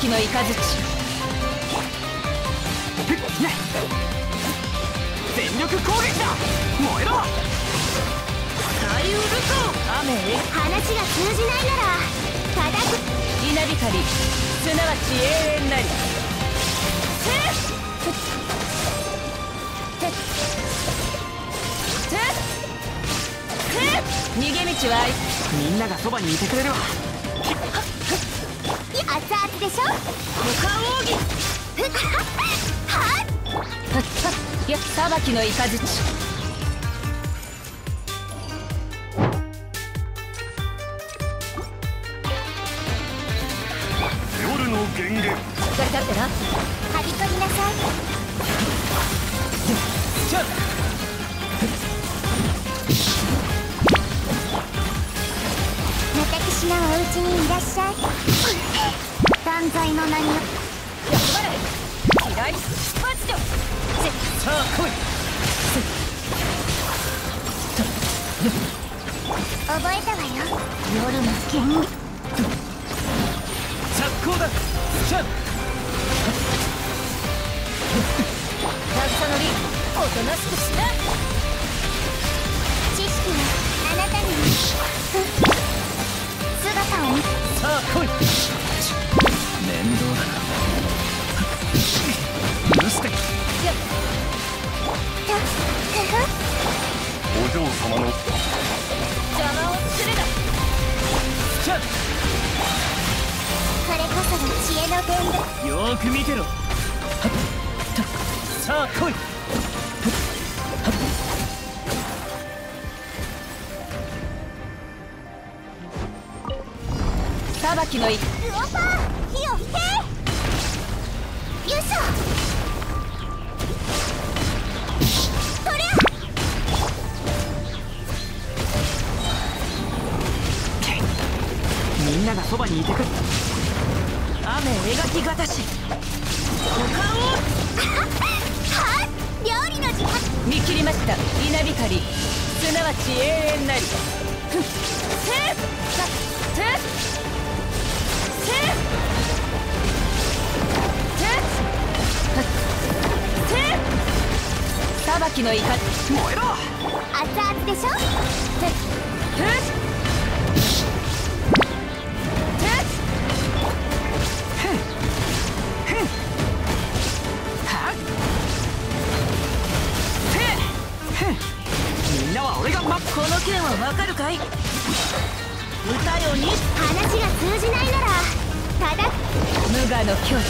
きの雷全力攻撃だ。燃えろ！使い雨へ。話が通じないなら叩く。稲光、すなわち永遠なり。逃げ道はみんながそばにいてくれるわ。熱々でしょ。股間奥義。はっいや、さばきの雷。夜の幻影。使い立ってな。はびこりなさい。じゃあ。私のお家にいらっしゃい。断罪の名によって。やばれ。嫌い。マジで。さあ来い。覚えたわよ。夜の剣。着工だ。シャン。渚のり、おとなしくしな。知識はあなたに。姿を見。さあ来い。面倒だな。許して。お嬢様の邪魔をするな。これこそが知恵の伝道。よーく見てろ。さあ来い。さばきのいルオパー火を引け。よいしょ。みんながそばにいてくる。雨を描きがたし。股間を。はっ、料理の時間。見切りました。稲光、すなわち永遠なり。さばきの怒り。燃えろ。熱々でしょ。この件はわかるかい。歌よに話が通じないならただ無我の境地。